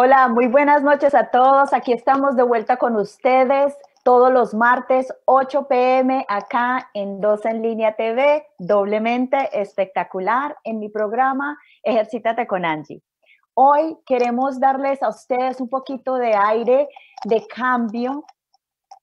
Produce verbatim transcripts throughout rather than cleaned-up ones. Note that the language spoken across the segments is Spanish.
Hola, muy buenas noches a todos. Aquí estamos de vuelta con ustedes todos los martes ocho p m acá en dos en línea T V, doblemente espectacular en mi programa Ejercítate con Angie. Hoy queremos darles a ustedes un poquito de aire, de cambio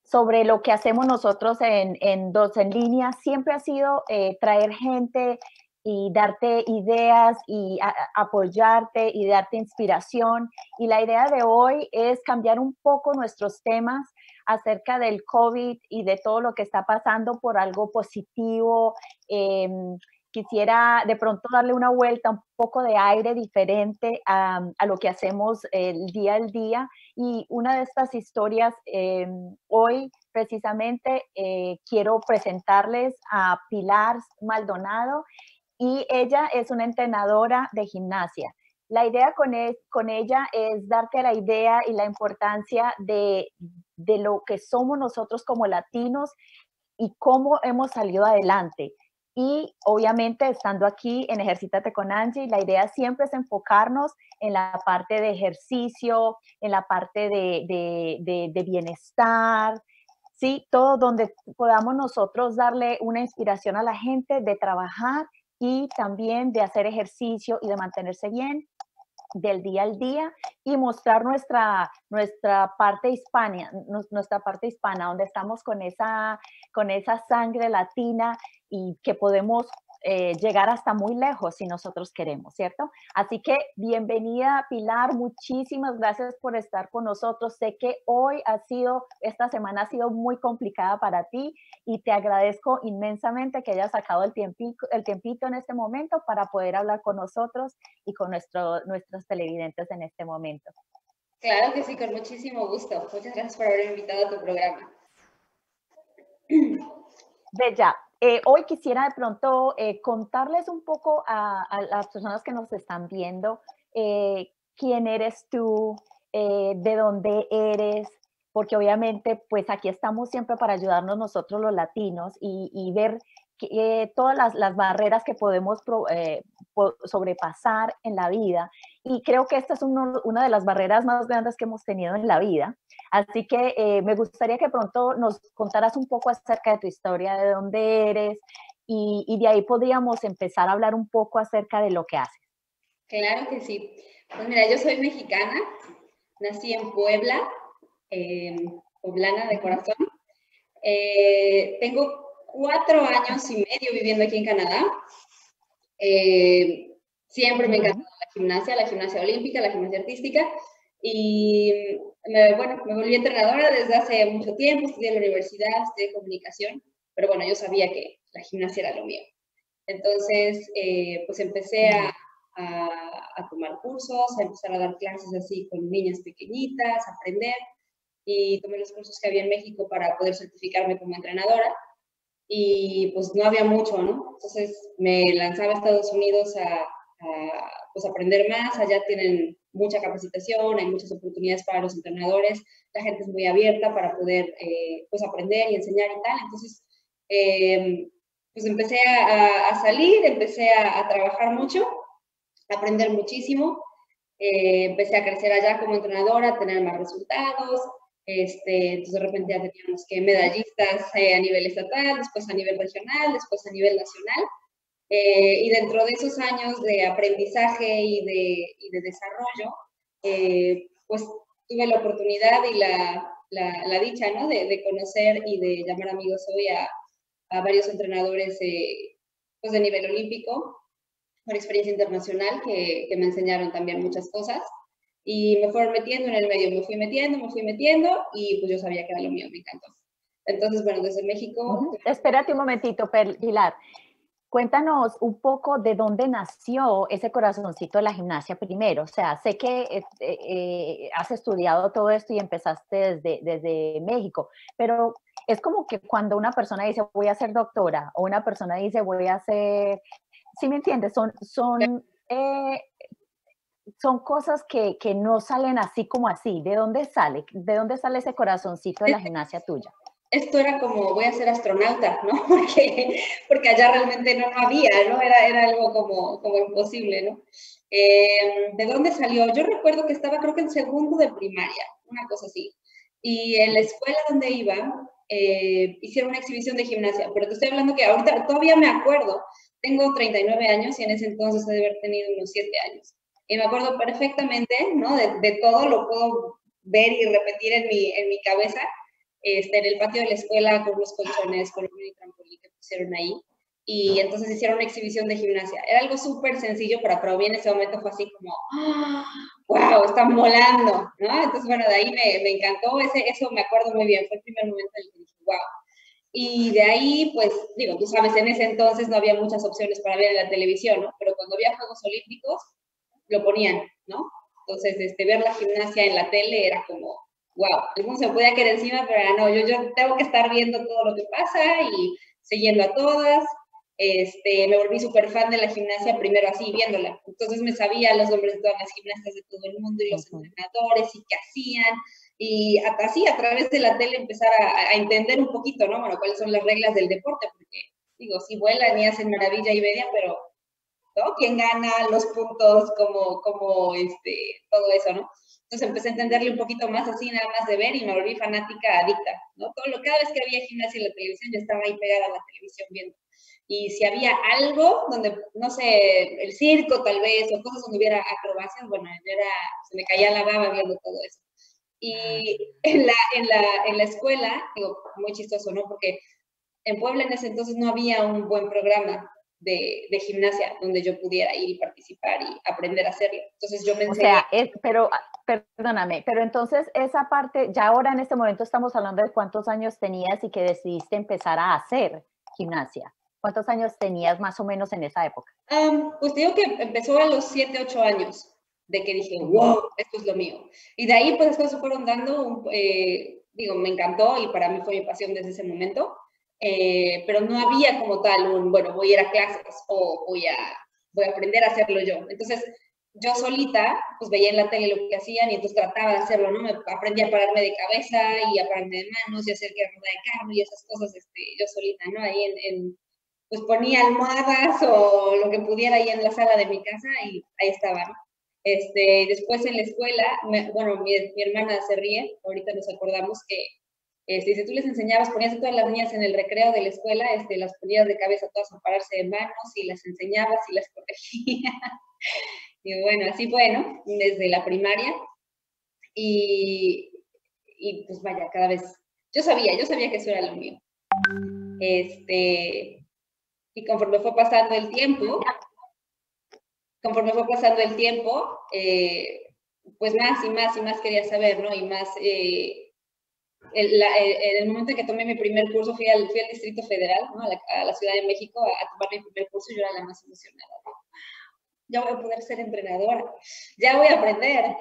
sobre lo que hacemos nosotros en, en dos en línea. Siempre ha sido eh, traer gente y darte ideas y a, apoyarte y darte inspiración. Y la idea de hoy es cambiar un poco nuestros temas acerca del COVID y de todo lo que está pasando por algo positivo. Eh, quisiera de pronto darle una vuelta, un poco de aire diferente a, a lo que hacemos el día al día. Y una de estas historias eh, hoy precisamente eh, quiero presentarles a Pilar Maldonado. Y ella es una entrenadora de gimnasia. La idea con, el, con ella es darte la idea y la importancia de, de lo que somos nosotros como latinos y cómo hemos salido adelante. Y obviamente estando aquí en Ejercítate con Angie, la idea siempre es enfocarnos en la parte de ejercicio, en la parte de, de, de, de bienestar, ¿sí? Todo donde podamos nosotros darle una inspiración a la gente de trabajar y también de hacer ejercicio y de mantenerse bien del día al día y mostrar nuestra, nuestra parte hispana, nuestra parte hispana, donde estamos con esa, con esa sangre latina y que podemos eh, llegar hasta muy lejos si nosotros queremos, ¿cierto? Así que bienvenida, Pilar, muchísimas gracias por estar con nosotros. Sé que hoy ha sido, esta semana ha sido muy complicada para ti y te agradezco inmensamente que hayas sacado el tiempito, el tiempito en este momento para poder hablar con nosotros y con nuestro, nuestros televidentes en este momento. Claro que sí, con muchísimo gusto. Muchas gracias por haber invitado a tu programa. Bella. Eh, hoy quisiera de pronto eh, contarles un poco a, a las personas que nos están viendo eh, quién eres tú, eh, de dónde eres, porque obviamente pues aquí estamos siempre para ayudarnos nosotros los latinos y, y ver que, eh, todas las, las barreras que podemos pro, eh, sobrepasar en la vida. Y creo que esta es uno, una de las barreras más grandes que hemos tenido en la vida. Así que eh, me gustaría que pronto nos contaras un poco acerca de tu historia, de dónde eres, y, y de ahí podríamos empezar a hablar un poco acerca de lo que haces. Claro que sí. Pues mira, yo soy mexicana, nací en Puebla, eh, poblana de corazón. Eh, tengo cuatro años y medio viviendo aquí en Canadá. Eh, siempre me encantó la gimnasia, la gimnasia olímpica, la gimnasia artística. Y me, bueno, me volví entrenadora desde hace mucho tiempo, estudié en la universidad, estudié comunicación, pero bueno, yo sabía que la gimnasia era lo mío. Entonces, eh, pues empecé a, a, a tomar cursos, a empezar a dar clases así con niñas pequeñitas, a aprender, y tomé los cursos que había en México para poder certificarme como entrenadora, y pues no había mucho, ¿no? Entonces me lanzaba a Estados Unidos a, a pues, aprender más. Allá tienen mucha capacitación, hay muchas oportunidades para los entrenadores, la gente es muy abierta para poder eh, pues aprender y enseñar y tal. Entonces, eh, pues empecé a, a salir, empecé a, a trabajar mucho, a aprender muchísimo, eh, empecé a crecer allá como entrenadora, a tener más resultados, este, entonces de repente ya teníamos que medallistas eh, a nivel estatal, después a nivel regional, después a nivel nacional. Eh, y dentro de esos años de aprendizaje y de, y de desarrollo, eh, pues tuve la oportunidad y la, la, la dicha, ¿no? de, de conocer y de llamar amigos hoy a, a varios entrenadores eh, pues de nivel olímpico, por experiencia internacional, que, que me enseñaron también muchas cosas. Y me fueron metiendo en el medio, me fui metiendo, me fui metiendo, y pues yo sabía que era lo mío, me encantó. Entonces, bueno, desde México... Uh-huh. Espérate un momentito, Pilar. Cuéntanos un poco de dónde nació ese corazoncito de la gimnasia primero. O sea, sé que eh, eh, has estudiado todo esto y empezaste desde, desde México, pero es como que cuando una persona dice voy a ser doctora o una persona dice voy a ser... ¿Sí me entiendes? Son, son, eh, son cosas que, que no salen así como así. ¿De dónde sale? ¿De dónde sale ese corazoncito de la gimnasia tuya? esto era como voy a ser astronauta, ¿no? Porque, porque allá realmente no, no había, ¿no? Era, era algo como, como imposible, ¿no? Eh, ¿de dónde salió? Yo recuerdo que estaba creo que en segundo de primaria, una cosa así. Y en la escuela donde iba, eh, hicieron una exhibición de gimnasia. Pero te estoy hablando que ahorita todavía me acuerdo. Tengo treinta y nueve años y en ese entonces he de haber tenido unos siete años. Y me acuerdo perfectamente, ¿no? De, de todo lo puedo ver y repetir en mi, en mi cabeza. Este, en el patio de la escuela con los colchones, con un trampolín que pusieron ahí. Y entonces hicieron una exhibición de gimnasia. Era algo súper sencillo, pero para mí en ese momento fue así como, ¡ah! ¡Wow! ¡Están volando! ¿No? Entonces, bueno, de ahí me, me encantó. Ese, eso me acuerdo muy bien. Fue el primer momento en el que dije, ¡wow! Y de ahí, pues, digo, tú sabes, en ese entonces no había muchas opciones para ver en la televisión, ¿no? Pero cuando había Juegos Olímpicos, lo ponían, ¿no? Entonces, este, ver la gimnasia en la tele era como, ¡wow! Algunos se podía quedar encima, pero no, yo, yo tengo que estar viendo todo lo que pasa y siguiendo a todas. Este, me volví súper fan de la gimnasia, primero así, viéndola. Entonces me sabía los nombres de todas las gimnastas de todo el mundo y los entrenadores y qué hacían. Y así, a través de la tele, empezar a, a entender un poquito, ¿no? Bueno, cuáles son las reglas del deporte, porque, digo, sí vuelan y hacen maravilla y media, pero, ¿no? ¿Quién gana? Los puntos, como, como, este, todo eso, ¿no? Entonces empecé a entenderle un poquito más así, nada más de ver, y me volví fanática, adicta, ¿no? Todo lo, cada vez que había gimnasia en la televisión, yo estaba ahí pegada a la televisión viendo. Y si había algo donde, no sé, el circo tal vez, o cosas donde hubiera acrobacias, bueno, era, se me caía la baba viendo todo eso. Y en la, en la, en la escuela, digo, muy chistoso, ¿no? Porque en Puebla en ese entonces no había un buen programa de, de gimnasia donde yo pudiera ir y participar y aprender a hacerlo. Entonces yo pensé... O sea, es, pero, perdóname, pero entonces esa parte, ya ahora en este momento estamos hablando de cuántos años tenías y que decidiste empezar a hacer gimnasia. ¿Cuántos años tenías más o menos en esa época? Um, pues digo que empezó a los siete, ocho años, de que dije, wow, esto es lo mío. Y de ahí pues después se fueron dando, eh, digo, me encantó y para mí fue mi pasión desde ese momento, eh, pero no había como tal un, bueno, voy a ir a clases o voy a, voy a aprender a hacerlo yo. Entonces yo solita pues veía en la tele lo que hacían y entonces trataba de hacerlo, ¿no? Me aprendí a pararme de cabeza y a pararme de manos y a hacer que rueda de carro y esas cosas este, yo solita, ¿no? Ahí en... en pues ponía almohadas o lo que pudiera ahí en la sala de mi casa y ahí estaba, ¿no? Este, después en la escuela, me, bueno, mi, mi hermana se ríe, ahorita nos acordamos que, este, si tú les enseñabas, ponías a todas las niñas en el recreo de la escuela, este, las ponías de cabeza todas a pararse de manos y las enseñabas y las protegías. Y bueno, así fue, ¿no? Desde la primaria y, y pues vaya, cada vez, yo sabía, yo sabía que eso era lo mío. Este... Y conforme fue pasando el tiempo, conforme fue pasando el tiempo, eh, pues más y más y más quería saber, ¿no? Y más, eh, el, la, el, el momento en que tomé mi primer curso, fui al, fui al Distrito Federal, ¿no? A la, a la Ciudad de México, a, a tomar mi primer curso, yo era la más emocionada, ¿no? Ya voy a poder ser entrenadora, ya voy a aprender.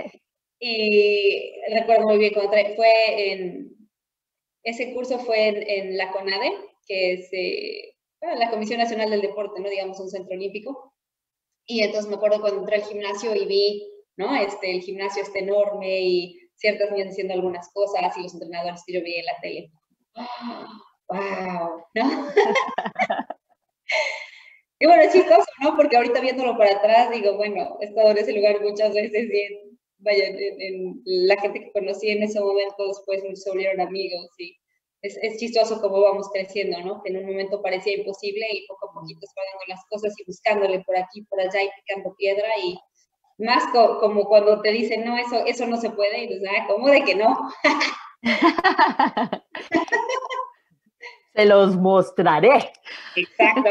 Y recuerdo muy bien, cuando trae, fue en, ese curso fue en, en la CONADE, que es... Eh, la Comisión Nacional del Deporte, ¿no? Digamos, un centro olímpico. Y entonces me acuerdo cuando entré al gimnasio y vi, ¿no? Este, el gimnasio este enorme y ciertas niñas haciendo algunas cosas y los entrenadores que yo veía en la tele. ¡Oh, wow! ¿No? Y bueno, es chistoso, ¿no? Porque ahorita viéndolo para atrás digo, bueno, he estado en ese lugar muchas veces y en, vaya, en, en la gente que conocí en ese momento después se volvieron amigos y Es, es chistoso cómo vamos creciendo, ¿no? Que en un momento parecía imposible y poco a poquito se van dando las cosas y buscándole por aquí, por allá y picando piedra y más co como cuando te dicen, no, eso, eso no se puede y dices, ah, ¿cómo de que no? Se los mostraré. Exacto.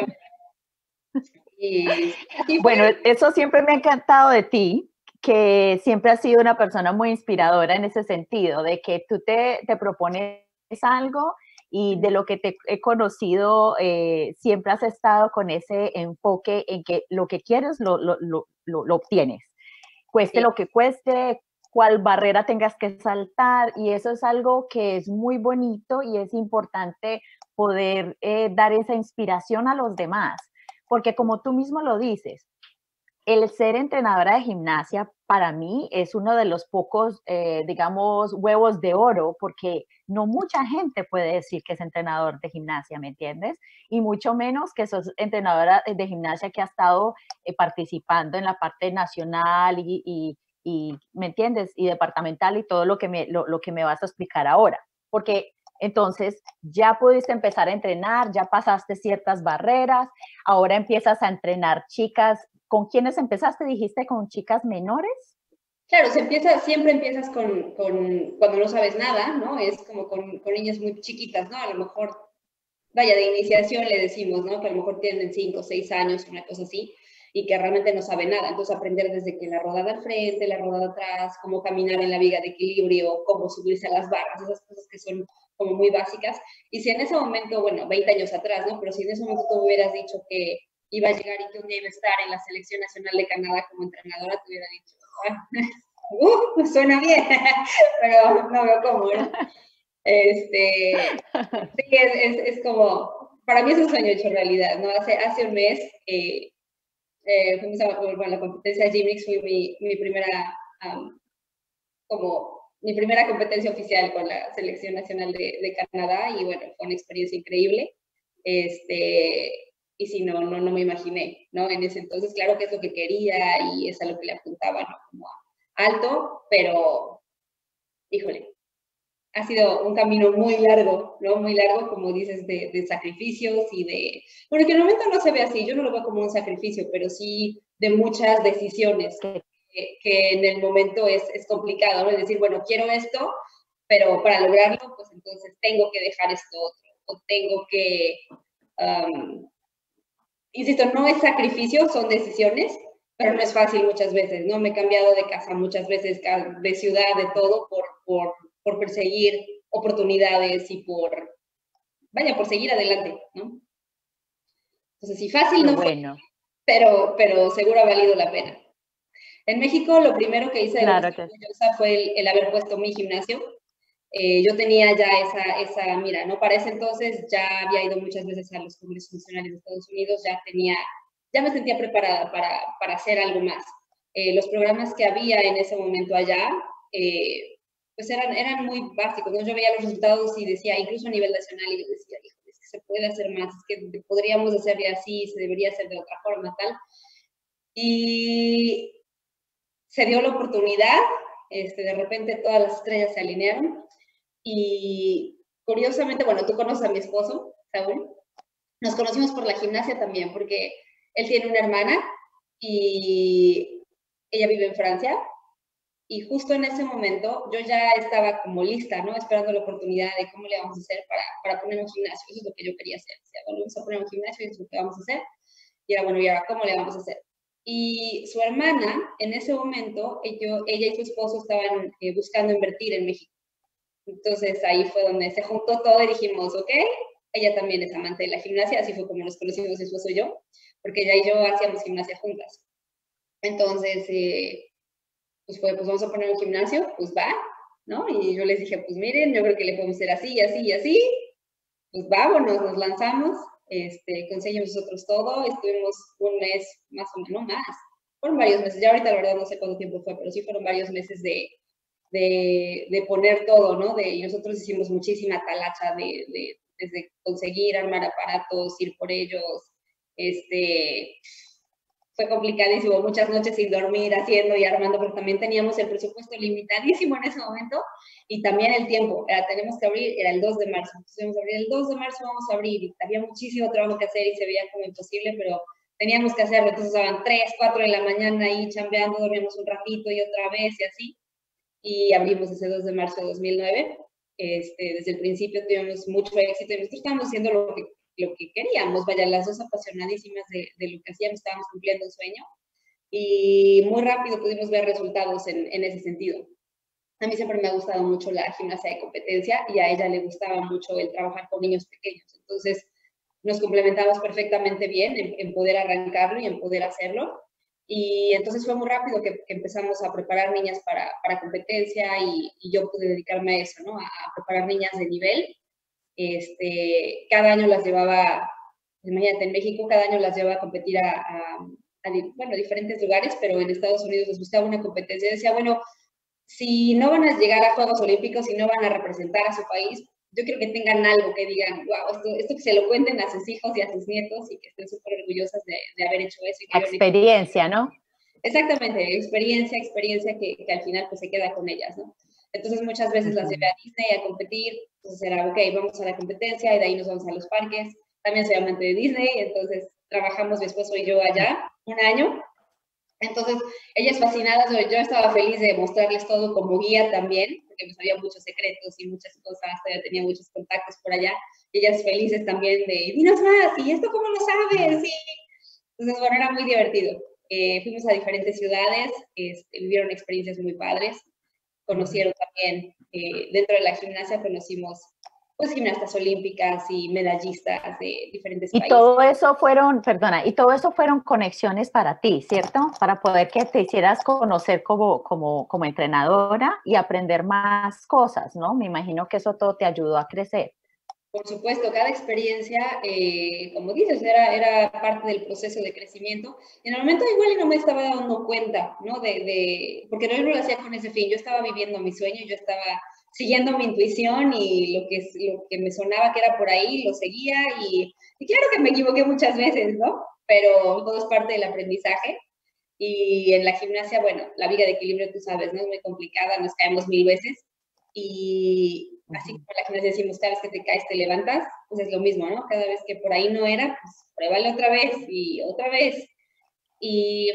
Y, y bueno, bueno, eso siempre me ha encantado de ti, que siempre has sido una persona muy inspiradora en ese sentido, de que tú te, te propones algo y de lo que te he conocido eh, siempre has estado con ese enfoque en que lo que quieres lo, lo, lo, lo obtienes, cueste sí. Lo que cueste, cuál barrera tengas que saltar, y eso es algo que es muy bonito y es importante poder eh, dar esa inspiración a los demás, porque como tú mismo lo dices, El ser entrenadora de gimnasia para mí es uno de los pocos, eh, digamos, huevos de oro, porque no mucha gente puede decir que es entrenador de gimnasia, ¿me entiendes? Y mucho menos que sos entrenadora de gimnasia que ha estado eh, participando en la parte nacional y, y, y, ¿me entiendes? Y departamental y todo lo que, me, lo, lo que me vas a explicar ahora. Porque entonces ya pudiste empezar a entrenar, ya pasaste ciertas barreras, ahora empiezas a entrenar chicas. ¿Con quiénes empezaste? ¿Dijiste con chicas menores? Claro, se empieza, siempre empiezas con, con, cuando no sabes nada, ¿no? Es como con, con niñas muy chiquitas, ¿no? A lo mejor, vaya, de iniciación le decimos, ¿no? Que a lo mejor tienen cinco o seis años, una cosa así, y que realmente no saben nada. Entonces, aprender desde que la rodada al frente, la rodada atrás, cómo caminar en la viga de equilibrio, cómo subirse a las barras, esas cosas que son como muy básicas. Y si en ese momento, bueno, veinte años atrás, ¿no? Pero si en ese momento tú me hubieras dicho que iba a llegar y que un día iba a estar en la Selección Nacional de Canadá como entrenadora, te hubiera dicho, ¡uh! uh suena bien, pero no veo cómo, ¿no? Este, sí, es, es, es como, para mí es un sueño hecho realidad, ¿no? Hace, hace un mes, eh, eh, fuimos a bueno, la competencia de Gymnix, fue mi, mi primera, um, como, mi primera competencia oficial con la Selección Nacional de, de Canadá, y bueno, fue una experiencia increíble. Este... Y si no, no, no me imaginé, ¿no? En ese entonces, claro que es lo que quería y es a lo que le apuntaba, ¿no? Como alto, pero, híjole, ha sido un camino muy largo, ¿no? Muy largo, como dices, de, de sacrificios y de... Bueno, que en el momento no se ve así, yo no lo veo como un sacrificio, pero sí de muchas decisiones que, que en el momento es, es complicado, ¿no? Es decir, bueno, quiero esto, pero para lograrlo, pues entonces tengo que dejar esto otro, o tengo que... Um, Insisto, no es sacrificio, son decisiones, pero no es fácil muchas veces, ¿no? Me he cambiado de casa muchas veces, de ciudad, de todo, por, por, por perseguir oportunidades y por, vaya, por seguir adelante, ¿no? Entonces, sí, fácil no fue, bueno. pero, pero seguro ha valido la pena. En México, lo primero que hice claro de que... fue el, el haber puesto mi gimnasio. Eh, yo tenía ya esa, esa mira, ¿no? Para ese entonces ya había ido muchas veces a los congresos nacionales de Estados Unidos, ya tenía, ya me sentía preparada para, para hacer algo más. Eh, los programas que había en ese momento allá, eh, pues eran, eran muy básicos, ¿no? Yo veía los resultados y decía, incluso a nivel nacional, y yo decía, híjole, es que se puede hacer más, es que podríamos hacerle así, se debería hacer de otra forma, tal. Y se dio la oportunidad, este, de repente todas las estrellas se alinearon. Y curiosamente, bueno, tú conoces a mi esposo, Saúl. Nos conocimos por la gimnasia también, porque él tiene una hermana y ella vive en Francia. Y justo en ese momento yo ya estaba como lista, ¿no? Esperando la oportunidad de cómo le vamos a hacer para, para poner un gimnasio. Eso es lo que yo quería hacer. O sea, bueno, vamos a poner un gimnasio y eso es lo que vamos a hacer. Y era, bueno, ¿y ahora cómo le vamos a hacer? Y su hermana, en ese momento, ello, ella y su esposo estaban eh, buscando invertir en México. Entonces ahí fue donde se juntó todo y dijimos, ok, ella también es amante de la gimnasia, así fue como nos conocimos mi esposo y yo, porque ella y yo hacíamos gimnasia juntas. Entonces, eh, pues fue, pues vamos a poner un gimnasio, pues va, ¿no? Y yo les dije, pues miren, yo creo que le podemos hacer así, y así, y así, pues vámonos, nos lanzamos, este, conseguimos nosotros todo, estuvimos un mes, más o menos, no más, fueron varios meses, ya ahorita la verdad no sé cuánto tiempo fue, pero sí fueron varios meses de... De, de poner todo, ¿no? De, y nosotros hicimos muchísima talacha de, de, desde conseguir, armar aparatos, ir por ellos. Este, fue complicadísimo, muchas noches sin dormir, haciendo y armando, pero también teníamos el presupuesto limitadísimo en ese momento y también el tiempo. Era, tenemos que abrir, era el dos de marzo. Entonces, vamos a abrir el dos de marzo, vamos a abrir. Y había muchísimo trabajo que hacer y se veía como imposible, pero teníamos que hacerlo. Entonces, estaban tres, cuatro de la mañana ahí chambeando, dormíamos un ratito y otra vez y así. Y abrimos ese dos de marzo de dos mil nueve. Este, desde el principio tuvimos mucho éxito y nosotros estábamos haciendo lo que, lo que queríamos. Vaya, las dos apasionadísimas de, de lo que hacíamos, estábamos cumpliendo un sueño. Y muy rápido pudimos ver resultados en, en ese sentido. A mí siempre me ha gustado mucho la gimnasia de competencia y a ella le gustaba mucho el trabajar con niños pequeños. Entonces, nos complementamos perfectamente bien en, en poder arrancarlo y en poder hacerlo. Y entonces fue muy rápido que, que empezamos a preparar niñas para, para competencia y, y yo pude dedicarme a eso, ¿no? A, a preparar niñas de nivel. Este, cada año las llevaba, imagínate, en México cada año las llevaba a competir a, a, a, bueno, a diferentes lugares, pero en Estados Unidos les gustaba una competencia. Yo decía, bueno, si no van a llegar a Juegos Olímpicos, si no van a representar a su país, yo creo que tengan algo que digan, wow, esto, esto que se lo cuenten a sus hijos y a sus nietos y que estén súper orgullosas de, de haber hecho eso. Y experiencia, ¿no? Exactamente, experiencia, experiencia que, que al final pues se queda con ellas, ¿no? Entonces muchas veces las llevé a Disney a competir, entonces era, ok, vamos a la competencia y de ahí nos vamos a los parques. También soy amante de Disney, entonces trabajamos mi esposo y yo allá un año. Entonces, ellas fascinadas, yo estaba feliz de mostrarles todo como guía también, porque pues había muchos secretos y muchas cosas, tenía muchos contactos por allá. Ellas felices también de, dinos más, ¿y esto cómo lo sabes? Y... Entonces, bueno, era muy divertido. Eh, fuimos a diferentes ciudades, eh, vivieron experiencias muy padres, conocieron también, eh, dentro de la gimnasia conocimos pues gimnastas olímpicas y medallistas de diferentes países. Y todo eso fueron, perdona, y todo eso fueron conexiones para ti, ¿cierto? Para poder que te hicieras conocer como, como, como entrenadora y aprender más cosas, ¿no? Me imagino que eso todo te ayudó a crecer. Por supuesto, cada experiencia, eh, como dices, era, era parte del proceso de crecimiento. En el momento igual no me estaba dando cuenta, ¿no? De, de, porque no lo hacía con ese fin. Yo estaba viviendo mi sueño, yo estaba siguiendo mi intuición y lo que, lo que me sonaba que era por ahí, lo seguía y, y claro que me equivoqué muchas veces, ¿no? Pero todo es parte del aprendizaje y en la gimnasia, bueno, la viga de equilibrio, tú sabes, ¿no? Es muy complicada, nos caemos mil veces y así como en la gimnasia decimos, cada vez que te caes te levantas, pues es lo mismo, ¿no? Cada vez que por ahí no era, pues pruébalo otra vez y otra vez. Y,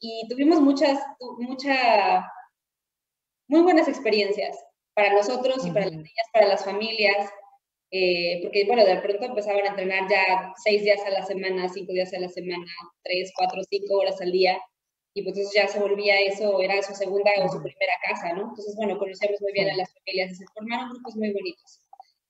y tuvimos muchas, mucha, muy buenas experiencias para nosotros y para las niñas, para las familias, eh, porque, bueno, de pronto empezaban a entrenar ya seis días a la semana, cinco días a la semana, tres, cuatro, cinco horas al día, y pues entonces ya se volvía eso, era su segunda o su primera casa, ¿no? Entonces, bueno, conocemos muy bien a las familias, se formaron grupos muy bonitos.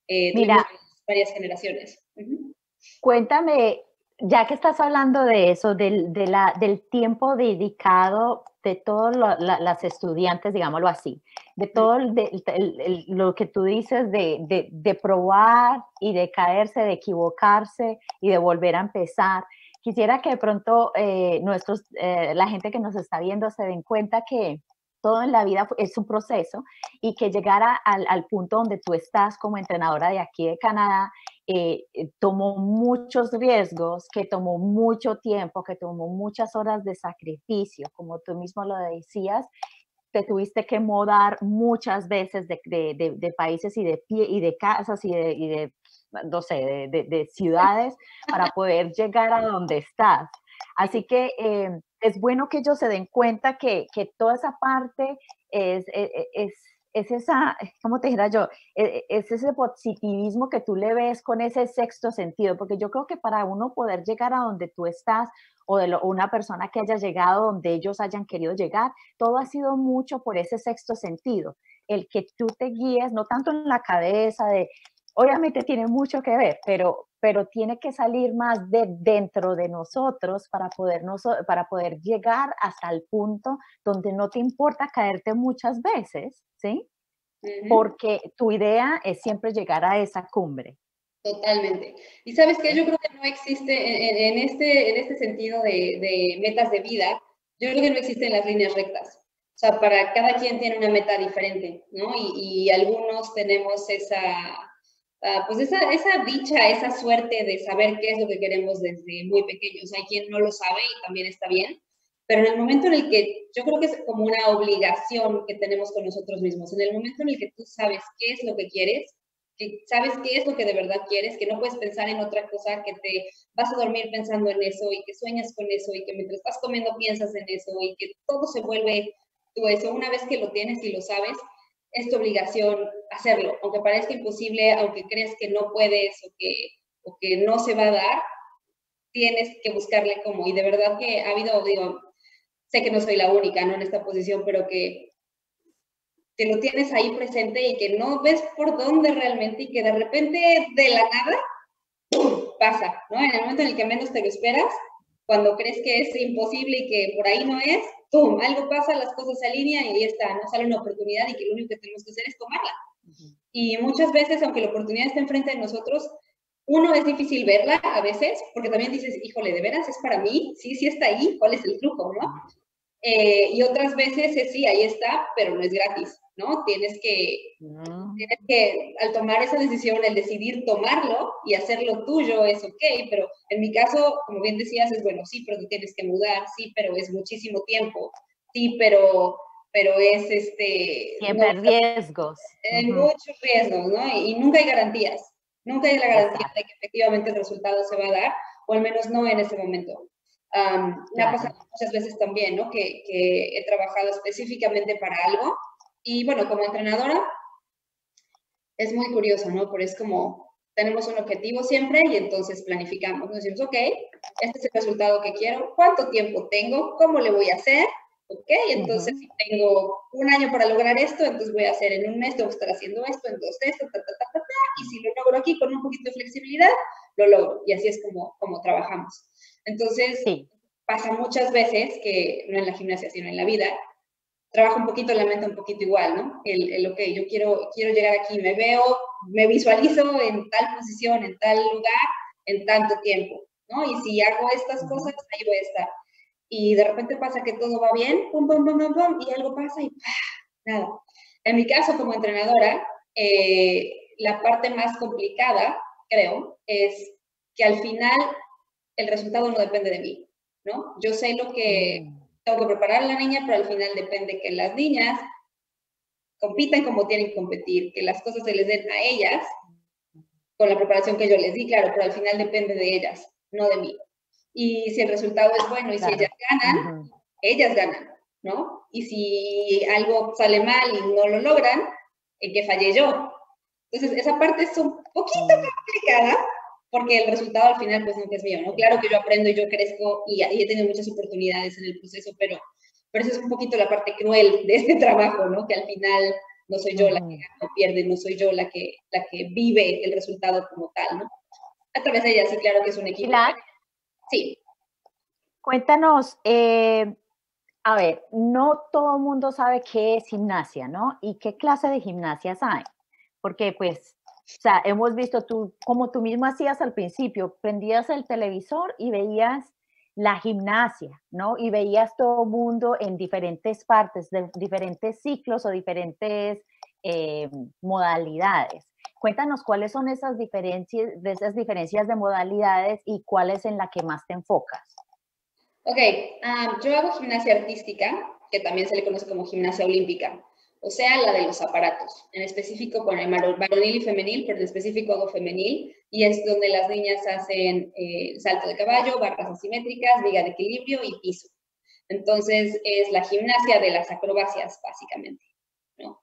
Eh, Mira, varias generaciones. Uh-huh. Cuéntame, ya que estás hablando de eso, del, de la, del tiempo dedicado de todas la, las estudiantes, digámoslo así, de todo el, de, el, el, lo que tú dices de, de, de probar y de caerse, de equivocarse y de volver a empezar. Quisiera que de pronto eh, nuestros, eh, la gente que nos está viendo se den cuenta que todo en la vida es un proceso y que llegar a, al, al punto donde tú estás como entrenadora de aquí de Canadá eh, tomó muchos riesgos, que tomó mucho tiempo, que tomó muchas horas de sacrificio, como tú mismo lo decías, te tuviste que mudar muchas veces de, de, de, de países y de, pie, y de casas y de, y de no sé, de, de, de ciudades para poder llegar a donde estás. Así que eh, es bueno que ellos se den cuenta que, que toda esa parte es, es, es, es esa, ¿cómo te dijera yo? Es, es ese positivismo que tú le ves con ese sexto sentido, porque yo creo que para uno poder llegar a donde tú estás o de lo, una persona que haya llegado donde ellos hayan querido llegar, todo ha sido mucho por ese sexto sentido, el que tú te guíes, no tanto en la cabeza de... Obviamente tiene mucho que ver, pero, pero tiene que salir más de dentro de nosotros para poder, nos, para poder llegar hasta el punto donde no te importa caerte muchas veces, ¿sí? Uh-huh. Porque tu idea es siempre llegar a esa cumbre. Totalmente. Y ¿sabes qué? Yo creo que no existe, en, en, este, en este sentido de, de metas de vida, yo creo que no existen las líneas rectas. O sea, para cada quien tiene una meta diferente, ¿no? Y, y algunos tenemos esa... Uh, pues esa, esa dicha, esa suerte de saber qué es lo que queremos desde muy pequeños. Hay quien no lo sabe y también está bien, pero en el momento en el que, yo creo que es como una obligación que tenemos con nosotros mismos, en el momento en el que tú sabes qué es lo que quieres, que sabes qué es lo que de verdad quieres, que no puedes pensar en otra cosa, que te vas a dormir pensando en eso y que sueñas con eso y que mientras estás comiendo piensas en eso y que todo se vuelve tú eso. Una vez que lo tienes y lo sabes, es tu obligación hacerlo, aunque parezca imposible, aunque crees que no puedes o que, o que no se va a dar, tienes que buscarle cómo. Y de verdad que ha habido, digo, sé que no soy la única, ¿no? En esta posición, pero que, que lo tienes ahí presente y que no ves por dónde realmente y que de repente de la nada ¡pum! Pasa, ¿no? En el momento en el que menos te lo esperas, cuando crees que es imposible y que por ahí no es, ¡pum! Algo pasa, las cosas se alinean y ahí está, ¿no? Sale una oportunidad y que lo único que tenemos que hacer es tomarla. Uh-huh. Y muchas veces, aunque la oportunidad está enfrente de nosotros, Uno, es difícil verla a veces, porque también dices, híjole, ¿de veras es para mí? Sí, sí está ahí, ¿cuál es el truco, no? Eh, y otras veces es, sí, ahí está, pero no es gratis, ¿no? Tienes que, no. tienes que, al tomar esa decisión, el decidir tomarlo y hacerlo tuyo es ok, pero en mi caso, como bien decías, es bueno, sí, pero tú tienes que mudar, sí, pero es muchísimo tiempo, sí, pero... pero es este... Siempre no, riesgos. Hay uh-huh. muchos riesgos, ¿no? Y, y nunca hay garantías. Nunca hay la garantía Exacto. de que efectivamente el resultado se va a dar, o al menos no en ese momento. Um, me ha pasado muchas veces también, ¿no? Que, que he trabajado específicamente para algo. Y bueno, como entrenadora, es muy curioso, ¿no? Porque es como, tenemos un objetivo siempre y entonces planificamos. Nos decimos, ok, este es el resultado que quiero. ¿Cuánto tiempo tengo? ¿Cómo le voy a hacer? Ok, entonces uh-huh. si tengo un año para lograr esto, entonces voy a hacer en un mes, debo estar haciendo esto, entonces esto, ta, ta, ta, ta, ta, y si lo logro aquí con un poquito de flexibilidad, lo logro. Y así es como, como trabajamos. Entonces, sí. pasa muchas veces que, no en la gimnasia, sino en la vida, trabajo un poquito, la mente un poquito igual, ¿no? El, el ok, yo quiero, quiero llegar aquí, me veo, me visualizo en tal posición, en tal lugar, en tanto tiempo, ¿no? Y si hago estas uh-huh. cosas, ahí voy a estar. Y de repente pasa que todo va bien, pum, pum, pum, pum, pum, y algo pasa y ¡pah! Nada. En mi caso, como entrenadora, eh, la parte más complicada, creo, es que al final el resultado no depende de mí, ¿no? Yo sé lo que tengo que preparar a la niña, pero al final depende que las niñas compitan como tienen que competir, que las cosas se les den a ellas con la preparación que yo les di, claro, pero al final depende de ellas, no de mí. Y si el resultado es bueno y claro. si ellas ganan, uh-huh. ellas ganan, ¿no? Y si algo sale mal y no lo logran, ¿en qué fallé yo? Entonces, esa parte es un poquito complicada porque el resultado al final pues nunca es mío, ¿no? Claro que yo aprendo y yo crezco y, y he tenido muchas oportunidades en el proceso, pero, pero esa es un poquito la parte cruel de este trabajo, ¿no? Que al final no soy yo uh-huh. la que gana o pierde, no soy yo la que, la que vive el resultado como tal, ¿no? A través de ella sí, claro que es un equipo. Claro. Sí. Cuéntanos, eh, a ver, no todo el mundo sabe qué es gimnasia, ¿no? ¿Y qué clase de gimnasias hay? Porque, pues, o sea, hemos visto tú, como tú mismo hacías al principio, prendías el televisor y veías la gimnasia, ¿no? Y veías todo el mundo en diferentes partes, de diferentes ciclos o diferentes eh, modalidades. Cuéntanos cuáles son esas diferencias, esas diferencias de modalidades y cuál es en la que más te enfocas. Ok, um, yo hago gimnasia artística, que también se le conoce como gimnasia olímpica, o sea, la de los aparatos, en específico con el varonil y femenil, pero en específico hago femenil, y es donde las niñas hacen eh, salto de caballo, barras asimétricas, viga de equilibrio y piso. Entonces, es la gimnasia de las acrobacias, básicamente, ¿no?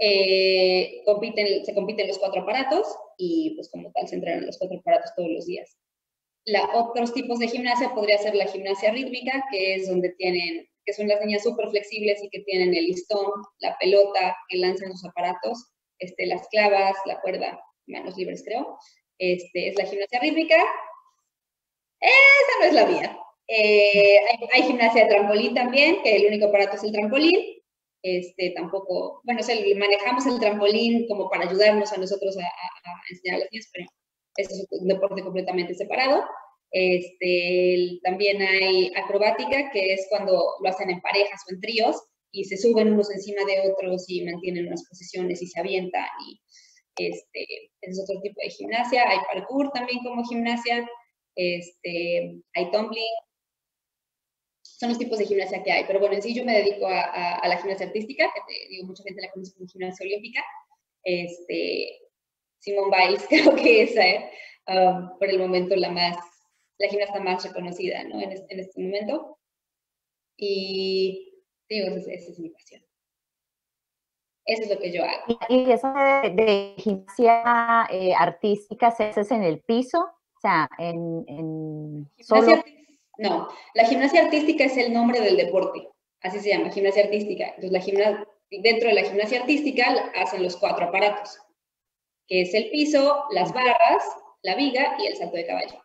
Eh, compiten, se compiten los cuatro aparatos y pues como tal se entrenan los cuatro aparatos todos los días. La, otros tipos de gimnasia podría ser la gimnasia rítmica, que es donde tienen, que son las niñas súper flexibles y que tienen el listón, la pelota, que lanzan sus aparatos, este, las clavas, la cuerda, manos libres creo. Este, es la gimnasia rítmica. Esa no es la mía. Eh, hay, hay gimnasia de trampolín también, que el único aparato es el trampolín. Este, tampoco, bueno, o sea, manejamos el trampolín como para ayudarnos a nosotros a, a, a enseñar a las niñas, pero este es un deporte completamente separado. Este, el, también hay acrobática, que es cuando lo hacen en parejas o en tríos, y se suben unos encima de otros y mantienen unas posiciones y se avientan, y este, ese es otro tipo de gimnasia. Hay parkour también como gimnasia, este, hay tumbling. Son los tipos de gimnasia que hay, pero bueno, en sí yo me dedico a, a, a la gimnasia artística, que te digo, mucha gente la conoce como gimnasia olímpica. Este, Simone Biles creo que es eh, um, por el momento la más, la gimnasta más reconocida, ¿no? En, es, en este momento. Y digo, esa es mi pasión. Eso es lo que yo hago. ¿Y eso de, de gimnasia eh, artística se hace en el piso? O sea, en, en solo... No, la gimnasia artística es el nombre del deporte, así se llama, gimnasia artística. Entonces, la gimna... dentro de la gimnasia artística hacen los cuatro aparatos, que es el piso, las barras, la viga y el salto de caballo.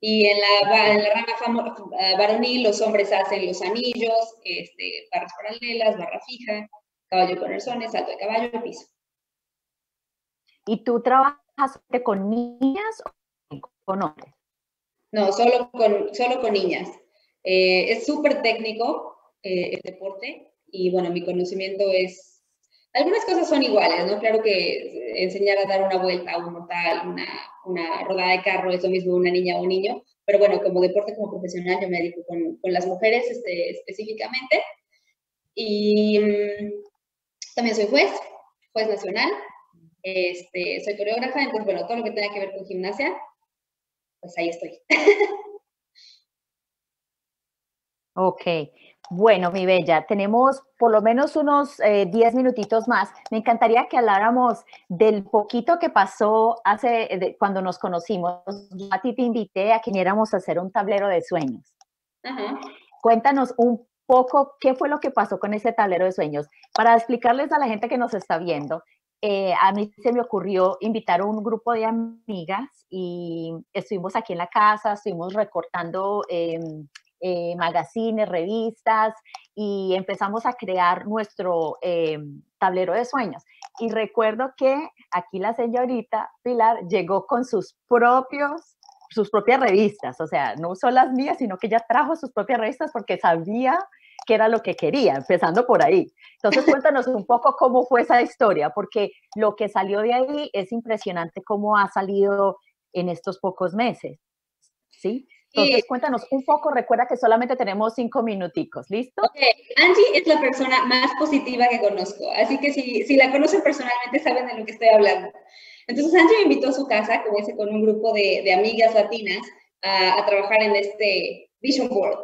Y en la, en la rama famo... varonil, los hombres hacen los anillos, este, barras paralelas, barra fija, caballo con arzones, salto de caballo, piso. ¿Y tú trabajas con niñas o con hombres? No, solo con, solo con niñas. Eh, es súper técnico eh, el deporte y, bueno, mi conocimiento es... Algunas cosas son iguales, ¿no? Claro que enseñar a dar una vuelta, un mortal, una, una rodada de carro, es lo mismo una niña o un niño. Pero bueno, como deporte, como profesional, yo me dedico con, con las mujeres este, específicamente. Y mmm, también soy juez, juez nacional. Este, soy coreógrafa, entonces, bueno, todo lo que tenga que ver con gimnasia, pues ahí estoy. Ok. Bueno, mi bella, tenemos por lo menos unos diez eh, minutitos más. Me encantaría que habláramos del poquito que pasó hace de, cuando nos conocimos. Yo a ti te invité a que viniéramos a hacer un tablero de sueños. Ajá. Cuéntanos un poco qué fue lo que pasó con ese tablero de sueños. Para explicarles a la gente que nos está viendo, eh, a mí se me ocurrió invitar a un grupo de amigas y estuvimos aquí en la casa, estuvimos recortando... Eh, Eh, magazines, revistas, y empezamos a crear nuestro eh, tablero de sueños. Y recuerdo que aquí la señorita Pilar llegó con sus propios, sus propias revistas, o sea, no son las mías, sino que ella trajo sus propias revistas porque sabía que era lo que quería, empezando por ahí. Entonces, cuéntanos un poco cómo fue esa historia, porque lo que salió de ahí es impresionante cómo ha salido en estos pocos meses, ¿sí? Entonces, cuéntanos un poco, recuerda que solamente tenemos cinco minuticos, ¿listo? Okay. Angie es la persona más positiva que conozco, así que si, si la conocen personalmente saben de lo que estoy hablando. Entonces, Angie me invitó a su casa, como dice, con un grupo de, de amigas latinas a, a trabajar en este Vision Board.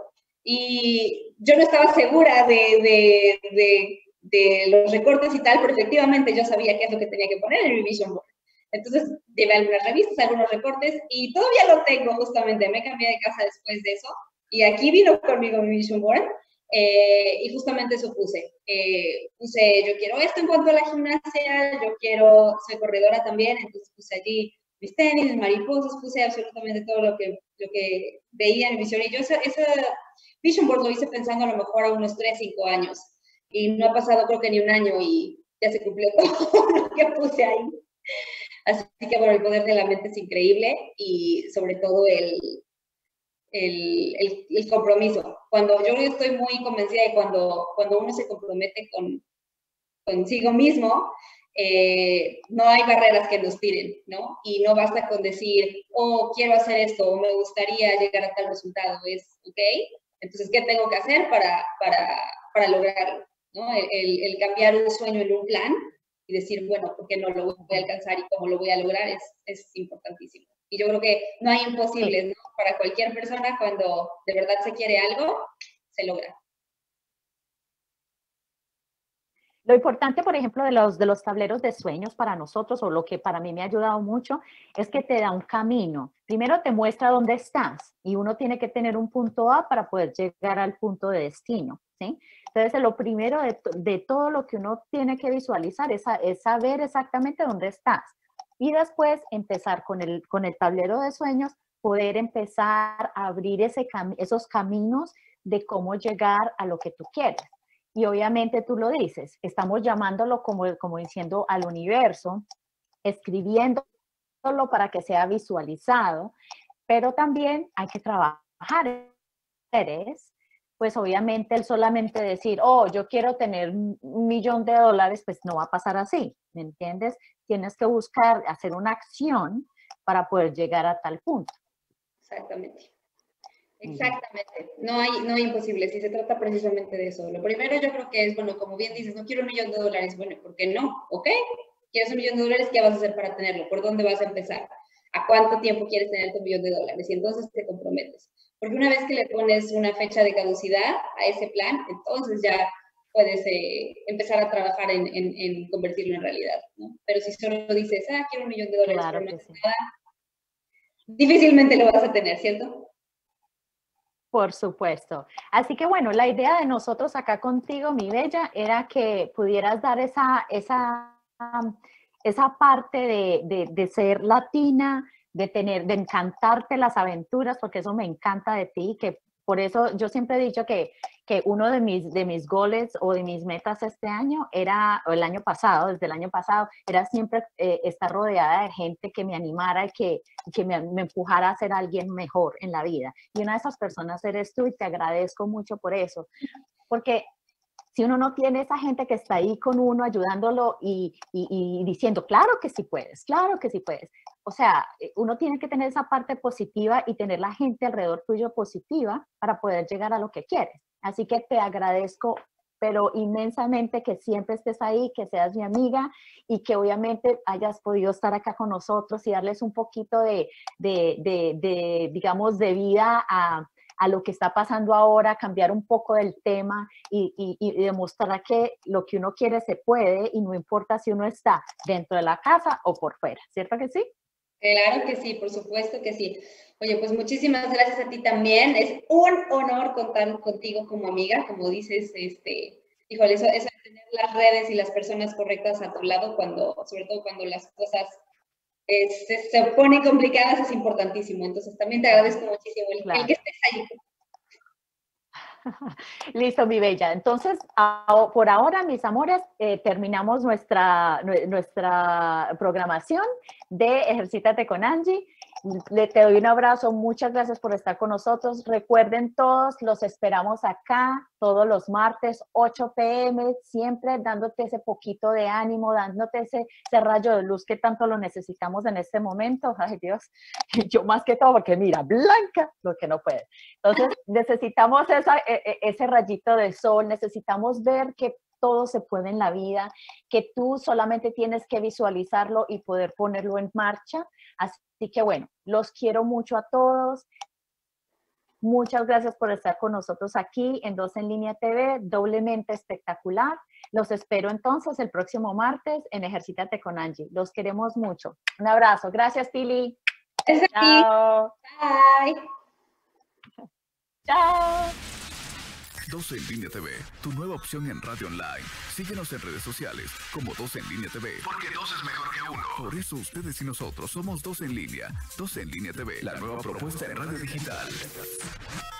Y yo no estaba segura de, de, de, de los recortes y tal, pero efectivamente yo sabía qué es lo que tenía que poner en mi Vision Board. Entonces, llevé algunas revistas, algunos recortes, y todavía lo tengo justamente. Me cambié de casa después de eso, y aquí vino conmigo mi vision board, eh, y justamente eso puse. Eh, puse, yo quiero esto en cuanto a la gimnasia, yo quiero, soy corredora también, entonces puse allí mis tenis, mis mariposas, puse absolutamente todo lo que, lo que veía en mi visión. Y yo ese vision board lo hice pensando a lo mejor a unos tres, cinco años, y no ha pasado creo que ni un año, y ya se cumplió todo lo que puse ahí. Así que, bueno, el poder de la mente es increíble y, sobre todo, el, el, el, el compromiso. Cuando yo estoy muy convencida de cuando, cuando uno se compromete con, consigo mismo, eh, no hay barreras que nos tiren, ¿no? Y no basta con decir, oh, quiero hacer esto, o me gustaría llegar a tal resultado. Es, ¿ok? Entonces, ¿qué tengo que hacer para, para, para lograrlo? ¿No? El, el, el cambiar un sueño en un plan y decir, bueno, ¿por qué no lo voy a alcanzar y cómo lo voy a lograr? Es, es importantísimo. Y yo creo que no hay imposibles, ¿no? Para cualquier persona, cuando de verdad se quiere algo, se logra. Lo importante, por ejemplo, de los, de los tableros de sueños para nosotros, o lo que para mí me ha ayudado mucho, es que te da un camino. Primero te muestra dónde estás, y uno tiene que tener un punto A para poder llegar al punto de destino, ¿sí? Entonces, lo primero de, de todo lo que uno tiene que visualizar es, es saber exactamente dónde estás. Y después empezar con el, con el tablero de sueños, poder empezar a abrir ese cam, esos caminos de cómo llegar a lo que tú quieres. Y obviamente tú lo dices, estamos llamándolo como, como diciendo al universo, escribiéndolo para que sea visualizado, pero también hay que trabajar. Eres, pues obviamente el solamente decir, oh, yo quiero tener un millón de dólares, pues no va a pasar así, ¿me entiendes? Tienes que buscar, hacer una acción para poder llegar a tal punto. Exactamente, exactamente. No hay, no hay imposible, sí, se trata precisamente de eso. Lo primero yo creo que es, bueno, como bien dices, no quiero un millón de dólares, bueno, ¿por qué no? ¿Ok? ¿Quieres un millón de dólares? ¿Qué vas a hacer para tenerlo? ¿Por dónde vas a empezar? ¿A cuánto tiempo quieres tener tu millón de dólares? Y entonces te comprometes. Porque una vez que le pones una fecha de caducidad a ese plan, entonces ya puedes eh, empezar a trabajar en, en, en convertirlo en realidad, ¿no? Pero si solo dices, ah, quiero un millón de dólares, claro, pero no es nada, difícilmente lo vas a tener, ¿cierto? Por supuesto. Así que, bueno, la idea de nosotros acá contigo, mi bella, era que pudieras dar esa, esa, esa parte de, de, de ser latina, de tener, de encantarte las aventuras, porque eso me encanta de ti, que por eso yo siempre he dicho que, que uno de mis, de mis goles o de mis metas este año era, o el año pasado, desde el año pasado, era siempre eh, estar rodeada de gente que me animara y que, que me, me empujara a ser alguien mejor en la vida. Y una de esas personas eres tú y te agradezco mucho por eso. Porque si uno no tiene esa gente que está ahí con uno ayudándolo y, y, y diciendo, claro que sí puedes, claro que sí puedes. O sea, uno tiene que tener esa parte positiva y tener la gente alrededor tuyo positiva para poder llegar a lo que quieres. Así que te agradezco, pero inmensamente, que siempre estés ahí, que seas mi amiga y que obviamente hayas podido estar acá con nosotros y darles un poquito de, de, de, de digamos, de vida a, a lo que está pasando ahora, cambiar un poco del tema y, y, y demostrar que lo que uno quiere se puede y no importa si uno está dentro de la casa o por fuera, ¿cierto que sí? Claro que sí, por supuesto que sí. Oye, pues muchísimas gracias a ti también. Es un honor contar contigo como amiga, como dices, este, híjole, eso, eso de tener las redes y las personas correctas a tu lado, cuando, sobre todo cuando las cosas eh, se, se ponen complicadas, es importantísimo. Entonces también te agradezco muchísimo el, claro. el que estés ahí. Listo, mi bella. Entonces, a, por ahora, mis amores, eh, terminamos nuestra, nuestra programación de Ejercítate con Angie. Le, te doy un abrazo. Muchas gracias por estar con nosotros. Recuerden todos, los esperamos acá todos los martes, ocho p m, siempre dándote ese poquito de ánimo, dándote ese, ese rayo de luz que tanto lo necesitamos en este momento. Ay, Dios, yo más que todo, porque mira, Blanca, lo que no puede. Entonces, necesitamos esa, ese rayito de sol, necesitamos ver que todo se puede en la vida, que tú solamente tienes que visualizarlo y poder ponerlo en marcha. Así que bueno, los quiero mucho a todos. Muchas gracias por estar con nosotros aquí en dos en línea T V, doblemente espectacular. Los espero entonces el próximo martes en Ejercítate con Angie. Los queremos mucho. Un abrazo. Gracias, Pili. Gracias. Chao. Bye. Chao. dos en línea T V, tu nueva opción en radio online. Síguenos en redes sociales como dos en línea T V. Porque dos es mejor que uno. Por eso ustedes y nosotros somos dos en línea. dos en línea T V, la nueva propuesta en radio digital.